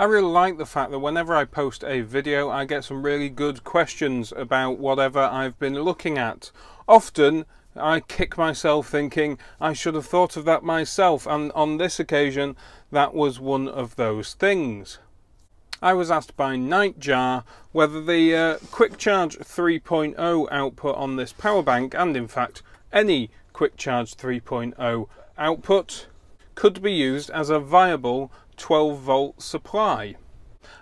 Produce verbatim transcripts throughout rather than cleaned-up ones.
I really like the fact that whenever I post a video, I get some really good questions about whatever I've been looking at. Often, I kick myself thinking I should have thought of that myself, and on this occasion that was one of those things. I was asked by Nightjar whether the uh, Quick Charge three point oh output on this power bank, and in fact any Quick Charge three point oh output, could be used as a viable twelve volt supply.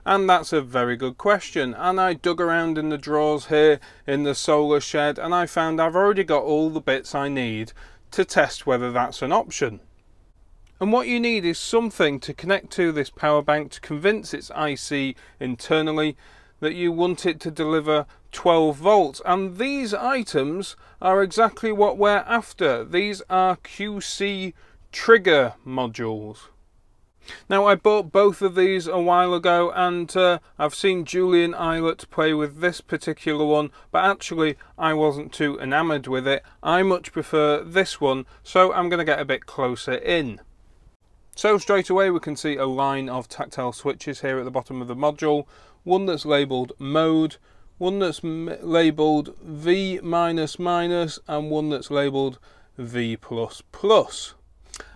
And that's a very good question, and I dug around in the drawers here in the solar shed and I found I've already got all the bits I need to test whether that's an option. And what you need is something to connect to this power bank to convince its I C internally that you want it to deliver twelve volts, and these items are exactly what we're after. These are Q C trigger modules. Now, I bought both of these a while ago, and uh, I've seen Julian Ilett play with this particular one, but actually I wasn't too enamoured with it. I much prefer this one, so I'm going to get a bit closer in. So straight away we can see a line of tactile switches here at the bottom of the module, one that's labelled mode, one that's labelled V minus minus, and one that's labelled V plus plus.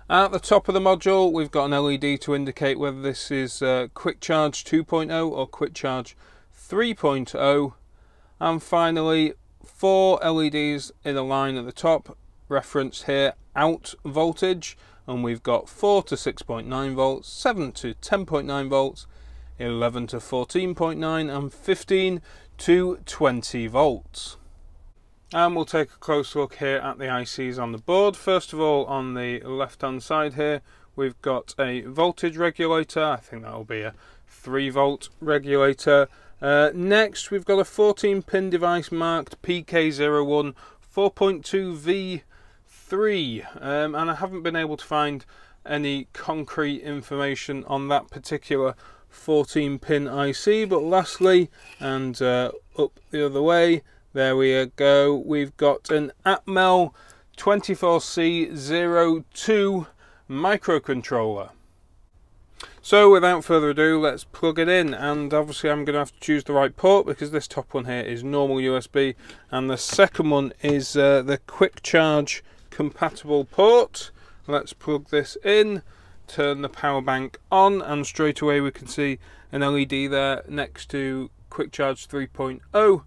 At the top of the module, we've got an L E D to indicate whether this is uh, Quick Charge two point oh or Quick Charge three point oh. And finally, four L E Ds in a line at the top, referenced here, out voltage. And we've got four to six point nine volts, seven to ten point nine volts, eleven to fourteen point nine, and fifteen to twenty volts. And we'll take a close look here at the I Cs on the board. First of all, on the left hand side here, we've got a voltage regulator. I think that'll be a three volt regulator. Uh, next, we've got a fourteen pin device marked P K zero one four point two V three, um, and I haven't been able to find any concrete information on that particular fourteen pin I C. But lastly, and uh, up the other way, there we go, we've got an Atmel twenty-four C zero two microcontroller. So without further ado, let's plug it in, and obviously I'm going to have to choose the right port because this top one here is normal U S B and the second one is uh, the Quick Charge compatible port. Let's plug this in, turn the power bank on, and straight away we can see an L E D there next to Quick Charge three point oh.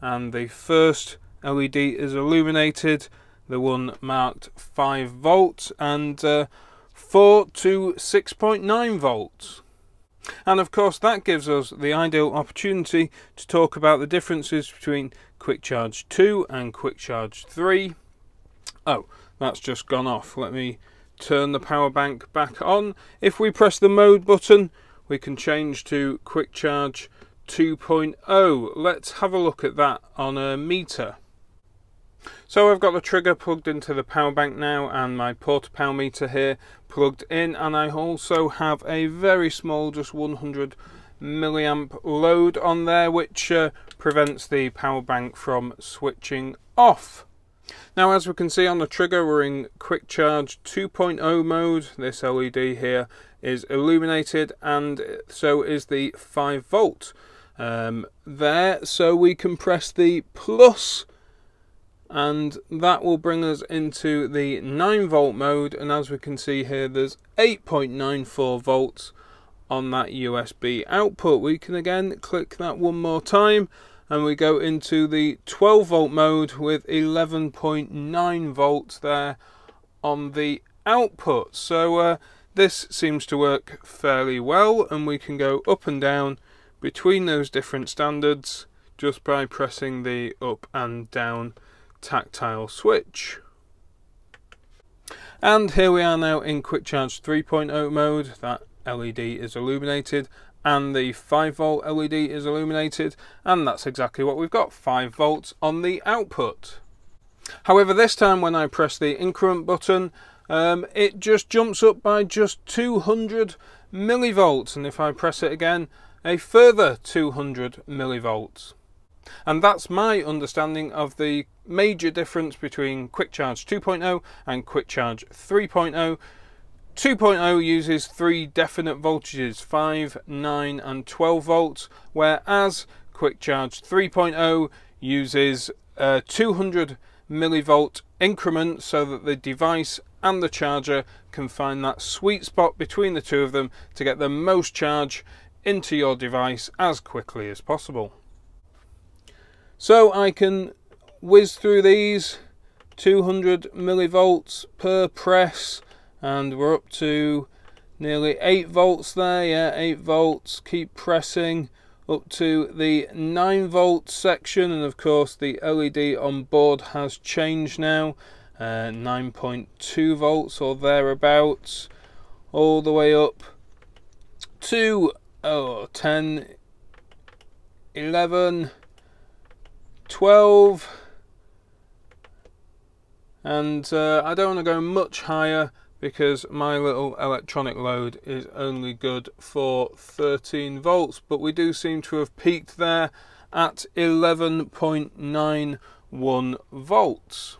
And the first L E D is illuminated, the one marked five volts, and uh, four to six point nine volts. And of course that gives us the ideal opportunity to talk about the differences between Quick Charge two and Quick Charge three. Oh, that's just gone off. Let me turn the power bank back on. If we press the mode button, we can change to Quick Charge two point oh. Let's have a look at that on a meter. So I've got the trigger plugged into the power bank now and my port-to-power meter here plugged in, and I also have a very small, just one hundred milliamp load on there, which uh, prevents the power bank from switching off. Now, as we can see on the trigger, we're in Quick Charge two point oh mode. This L E D here is illuminated, and so is the five volt um, there. So we can press the plus, and that will bring us into the nine volt mode. And as we can see here, there's eight point nine four volts on that U S B output. We can again click that one more time, and we go into the twelve volt mode with eleven point nine volts there on the output. So uh, this seems to work fairly well, and we can go up and down between those different standards just by pressing the up and down tactile switch. And here we are now in Quick Charge three point oh mode. That L E D is illuminated, and the five volt L E D is illuminated, and that's exactly what we've got, five volts on the output. However, this time when I press the increment button, um, it just jumps up by just two hundred millivolts, and if I press it again, a further two hundred millivolts. And that's my understanding of the major difference between Quick Charge two point oh and Quick Charge three point oh. two point oh uses three definite voltages, five, nine and twelve volts, whereas Quick Charge three point oh uses uh, two hundred millivolt increment, so that the device and the charger can find that sweet spot between the two of them to get the most charge into your device as quickly as possible. So I can whiz through these two hundred millivolts per press, and we're up to nearly eight volts there. Yeah, eight volts, keep pressing up to the nine volt section, and of course the L E D on board has changed now, uh, nine point two volts or thereabouts, all the way up to oh, ten, eleven, twelve, and uh, I don't want to go much higher because my little electronic load is only good for thirteen volts, but we do seem to have peaked there at eleven point nine one volts.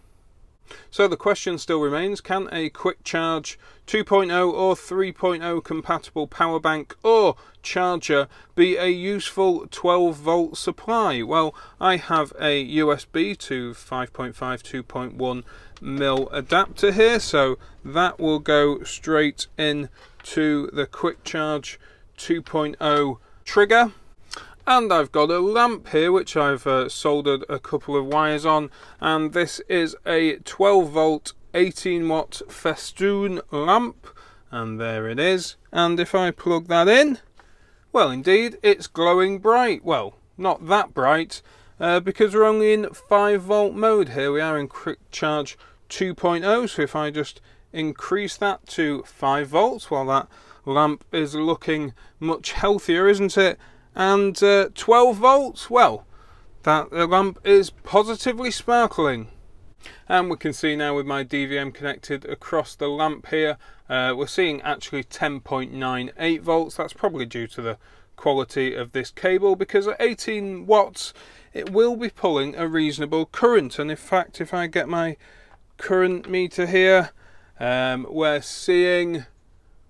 So the question still remains, can a Quick Charge two point oh or three point oh compatible power bank or charger be a useful twelve volt supply? Well, I have a U S B to five point five, two point one mil adapter here, so that will go straight in to the Quick Charge two point oh trigger. And I've got a lamp here which I've uh, soldered a couple of wires on, and this is a twelve volt eighteen watt festoon lamp, and there it is. And if I plug that in, well, indeed it's glowing bright. Well, not that bright, uh, because we're only in five volt mode here. We are in Quick Charge two point oh, so if I just increase that to five volts, well, that lamp is looking much healthier, isn't it? And uh, twelve volts, well, that the lamp is positively sparkling. And we can see now with my D V M connected across the lamp here, uh, we're seeing actually ten point nine eight volts. That's probably due to the quality of this cable, because at eighteen watts it will be pulling a reasonable current. And in fact, if I get my current meter here, um, we're seeing,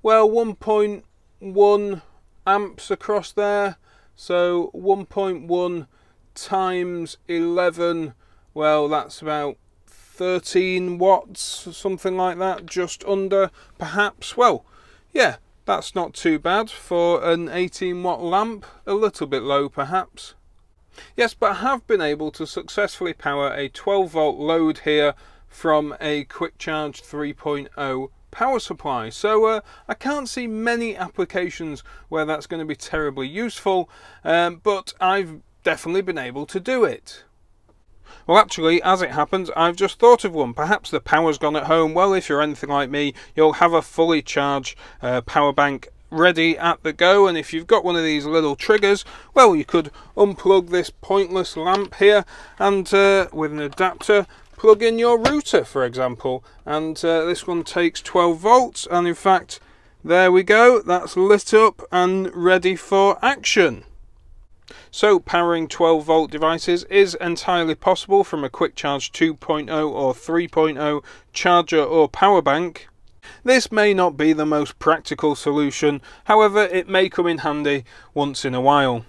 well, one point one amps across there. So one point one times eleven, well, that's about thirteen watts, something like that, just under perhaps. Well, yeah, that's not too bad for an eighteen watt lamp, a little bit low perhaps. Yes, but I have been able to successfully power a twelve volt load here from a Quick Charge three point oh power supply, so uh, I can't see many applications where that's going to be terribly useful, um, but I've definitely been able to do it. Well, actually, as it happens, I've just thought of one. Perhaps the power's gone at home. Well, if you're anything like me, you'll have a fully charged uh, power bank ready at the go, and if you've got one of these little triggers, well, you could unplug this pointless lamp here and uh, with an adapter plug in your router, for example, and uh, this one takes twelve volts, and in fact there we go, that's lit up and ready for action. So powering twelve volt devices is entirely possible from a Quick Charge two point oh or three point oh charger or power bank. This may not be the most practical solution, however it may come in handy once in a while.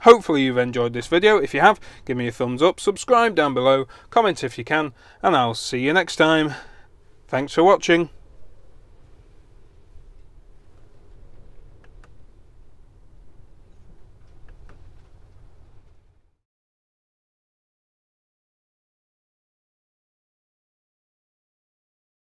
Hopefully you've enjoyed this video. If you have, give me a thumbs up, subscribe down below, comment if you can, and I'll see you next time. Thanks for watching.